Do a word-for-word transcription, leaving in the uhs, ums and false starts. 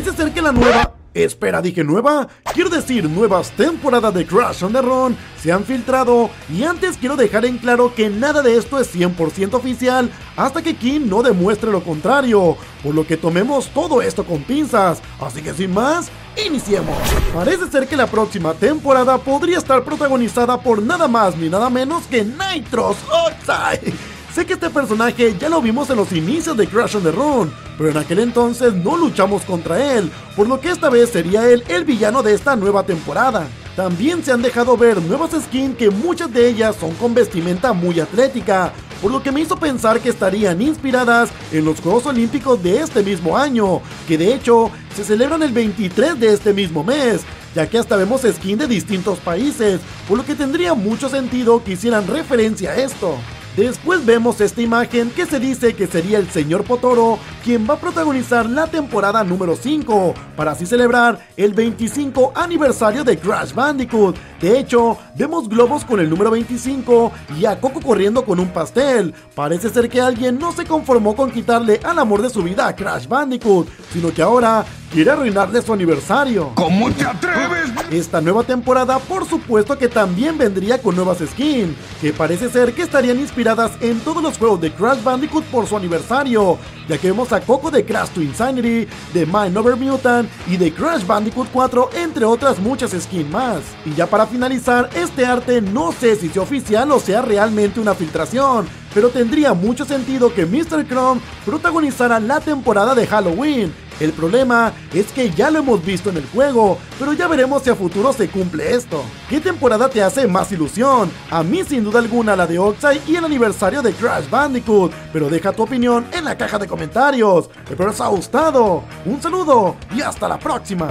parece ser que la nueva... Espera, dije nueva, quiero decir nuevas temporadas de Crash on the Run se han filtrado, y antes quiero dejar en claro que nada de esto es cien por ciento oficial hasta que King no demuestre lo contrario, por lo que tomemos todo esto con pinzas, así que sin más, iniciemos. Parece ser que la próxima temporada podría estar protagonizada por nada más ni nada menos que Nitros Oxide. Sé que este personaje ya lo vimos en los inicios de Crash on the Run, pero en aquel entonces no luchamos contra él, por lo que esta vez sería él el villano de esta nueva temporada. También se han dejado ver nuevas skins que muchas de ellas son con vestimenta muy atlética, por lo que me hizo pensar que estarían inspiradas en los Juegos Olímpicos de este mismo año, que de hecho se celebran el veintitrés de este mismo mes, ya que hasta vemos skins de distintos países, por lo que tendría mucho sentido que hicieran referencia a esto. Después vemos esta imagen que se dice que sería el señor Potoro quien va a protagonizar la temporada número cinco, para así celebrar el veinticinco aniversario de Crash Bandicoot. De hecho, vemos globos con el número veinticinco y a Coco corriendo con un pastel. Parece ser que alguien no se conformó con quitarle al amor de su vida a Crash Bandicoot, sino que ahora quiere arruinarle su aniversario. ¿Cómo te atreves? Esta nueva temporada, por supuesto que también vendría con nuevas skins, que parece ser que estarían inspiradas en todos los juegos de Crash Bandicoot por su aniversario, ya que vemos a Coco de Crash to Insanity, de Mind Over Mutant y de Crash Bandicoot cuatro, entre otras muchas skins más. Y ya para finalizar, este arte no sé si sea oficial o sea realmente una filtración, pero tendría mucho sentido que mister Crumb protagonizara la temporada de Halloween. El problema es que ya lo hemos visto en el juego, pero ya veremos si a futuro se cumple esto. ¿Qué temporada te hace más ilusión? A mí sin duda alguna la de Oxide y el aniversario de Crash Bandicoot, pero deja tu opinión en la caja de comentarios. Espero os haya gustado, un saludo y hasta la próxima.